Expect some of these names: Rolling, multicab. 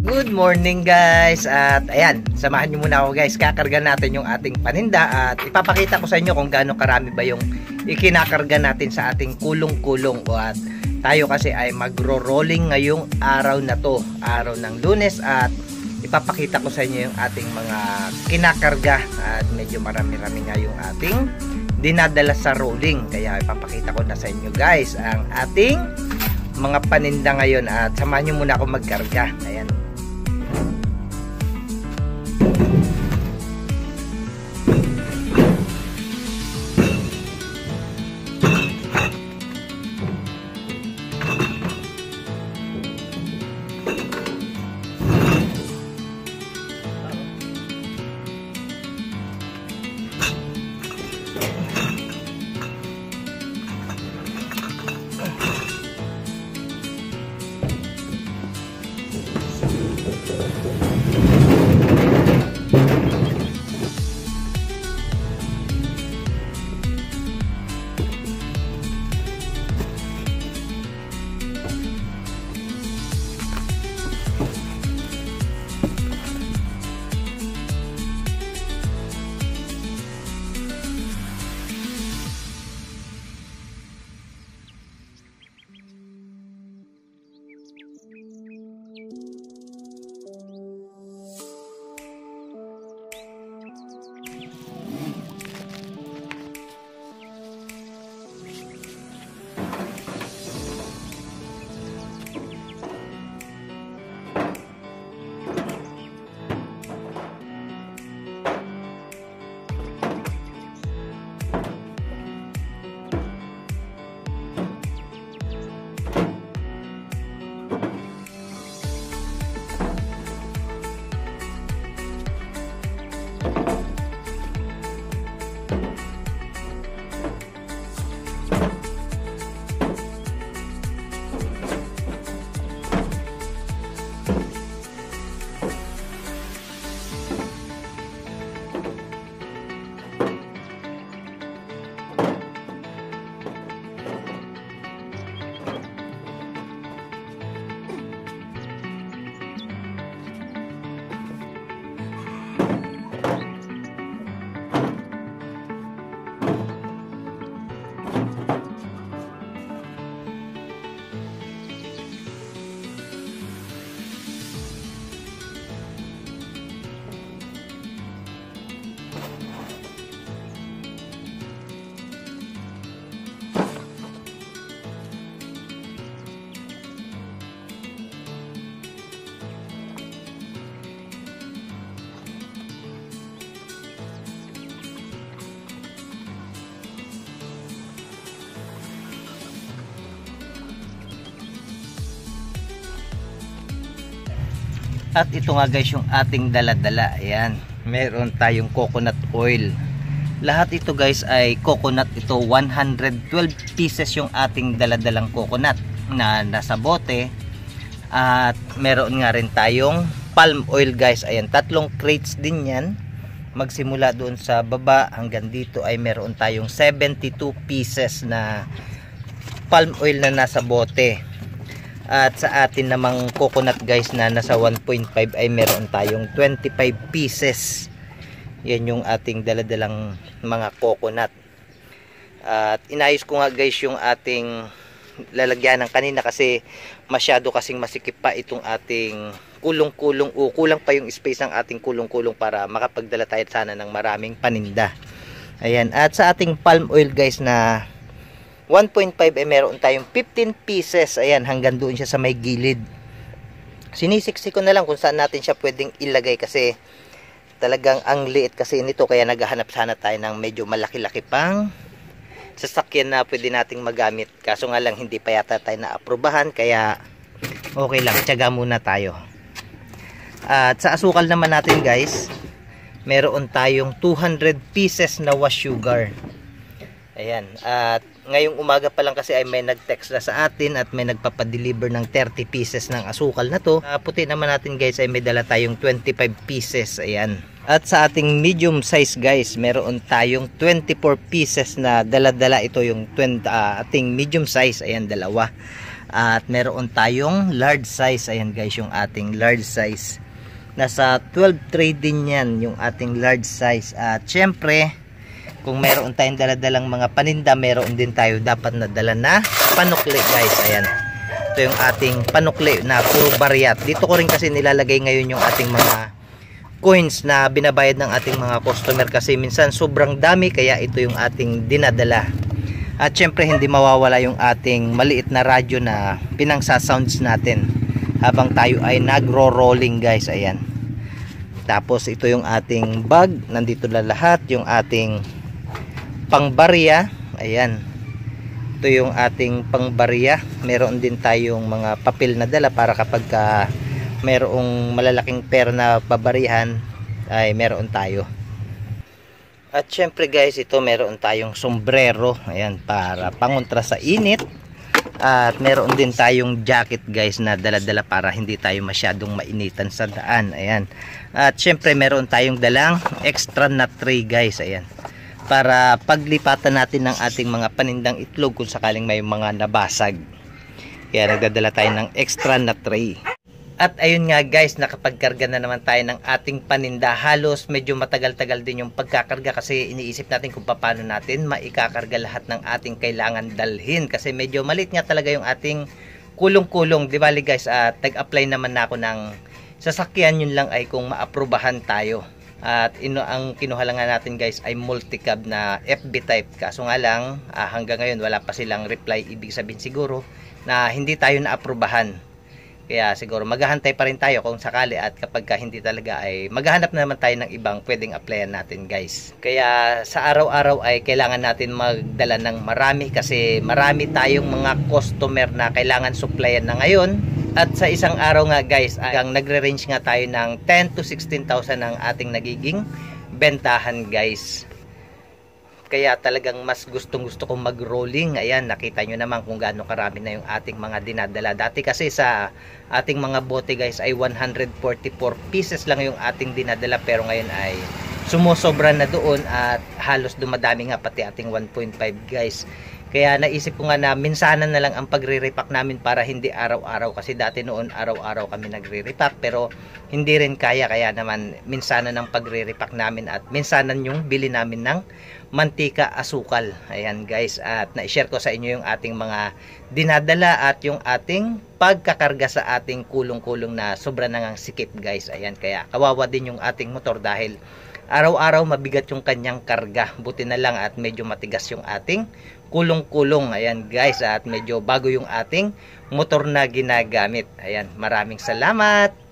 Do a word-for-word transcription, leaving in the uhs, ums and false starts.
Good morning guys, at ayan, samahan nyo muna ako guys, kakarga natin yung ating paninda at ipapakita ko sa inyo kung gaano karami ba yung ikinakarga natin sa ating kulong-kulong. At tayo kasi ay magro-rolling ngayong araw na to, araw ng Lunes, at ipapakita ko sa inyo yung ating mga kinakarga at medyo marami-rami nga yung ating dinadala sa rolling, kaya ipapakita ko na sa inyo guys ang ating mga paninda ngayon at samahan nyo muna ako magkarga. Ayan. At ito nga guys yung ating dala-dala. Ayan, meron tayong coconut oil. Lahat ito guys ay coconut ito. one hundred twelve pieces yung ating dala-dalang coconut na nasa bote. At meron nga rin tayong palm oil guys. Ayan, tatlong crates din yan. Magsimula doon sa baba hanggang dito ay meron tayong seventy-two pieces na palm oil na nasa bote. At sa atin namang coconut guys na nasa one point five ay meron tayong twenty-five pieces. Yan yung ating daladalang mga coconut. At inayos ko nga guys yung ating lalagyan ng kanina kasi masyado kasing masikip pa itong ating kulong-kulong, o kulang pa yung space ng ating kulong-kulong para makapagdala tayo sana ng maraming paninda. Ayan, at sa ating palm oil guys na one point five eh meron tayong fifteen pieces. Ayan, hanggang doon siya sa may gilid. Sinisiksi ko na lang kung saan natin siya pwedeng ilagay kasi talagang ang liit kasi nito, kaya naghahanap sana tayo ng medyo malaki-laki pang sasakyan na pwede nating magamit. Kaso nga lang hindi pa yata tayo naaprubahan, kaya okay lang, tiyaga muna tayo. At sa asukal naman natin guys, meron tayong two hundred pieces na wash sugar. Ayan, at ngayong umaga pa lang kasi ay may nag-text na sa atin at may nagpapadeliver ng thirty pieces ng asukal na to. Uh, puti naman natin guys ay may dala tayong twenty-five pieces. Ayan. At sa ating medium size guys, meron tayong twenty-four pieces na dala-dala. Ito yung twenty, uh, ating medium size. Ayan, dalawa. At meron tayong large size. Ayan guys, yung ating large size. Nasa twelve tray din yan yung ating large size. At syempre, kung meron tayong daladalang mga paninda, meron din tayo dapat nadala na panukli guys. Ayan. Ito yung ating panukli na puro baryat. Dito ko rin kasi nilalagay ngayon yung ating mga coins na binabayad ng ating mga customer. Kasi minsan sobrang dami, kaya ito yung ating dinadala. At syempre hindi mawawala yung ating maliit na radyo na pinangsasounds natin habang tayo ay nagro-rolling guys. Ayan. Tapos ito yung ating bag. Nandito na lahat yung ating pangbarya. Ayan. Ito yung ating pangbarya. Meron din tayong mga papel na dala para kapag ka merong malalaking pera na babarihan ay meron tayo. At syempre guys, ito meron tayong sombrero, ayan, para pangontra sa init. At meron din tayong jacket guys na dala-dala para hindi tayo masyadong mainitan sa daan. Ayan. At syempre meron tayong dalang extra na tray guys, ayan, para paglipatan natin ng ating mga panindang itlog kung sakaling may mga nabasag. Kaya nagdadala tayo ng extra na tray. At ayun nga guys, nakapagkarga na naman tayo ng ating paninda. Halos medyo matagal-tagal din yung pagkakarga kasi iniisip natin kung paano natin maikakarga lahat ng ating kailangan dalhin. Kasi medyo malit nga talaga yung ating kulong-kulong. Di bali guys, at uh, nag-apply naman na ako ng sasakyan. Yun lang ay kung maaprubahan tayo. At ino ang kinuha lang nga natin guys ay multicab na F B type. Kaso nga lang, uh, hanggang ngayon wala pa silang reply. Ibig sabihin siguro na hindi tayo naaprubahan. Kaya siguro maghahantay pa rin tayo kung sakali, at kapag ka hindi talaga ay maghahanap naman tayo ng ibang pwedeng applyan natin guys. Kaya sa araw-araw ay kailangan natin magdala ng marami kasi marami tayong mga customer na kailangan supplyan na ngayon. At sa isang araw nga guys, hanggang nagre-range nga tayo ng ten to sixteen thousand ang ating nagiging bentahan guys. Kaya talagang mas gustong gusto kong mag-rolling. Ayan, nakita nyo naman kung gaano karami na yung ating mga dinadala. Dati kasi sa ating mga bote guys ay one hundred forty-four pieces lang yung ating dinadala. Pero ngayon ay sumusobra na doon at halos dumadami nga pati ating one point five guys. Kaya naisip ko nga na minsanan na lang ang pagre-repack namin para hindi araw-araw. Kasi dati noon araw-araw kami nagre-repack pero hindi rin kaya. Kaya naman minsanan ang pagre-repack namin at minsanan yung bili namin ng mantika, asukal. Ayan guys, at na-share ko sa inyo yung ating mga dinadala at yung ating pagkakarga sa ating kulong-kulong na sobra nang sikip guys. Ayan, kaya kawawa din yung ating motor dahil araw-araw mabigat yung kanyang karga. Buti na lang at medyo matigas yung ating kulong-kulong. Ayan guys, at medyo bago yung ating motor na ginagamit. Ayan, maraming salamat.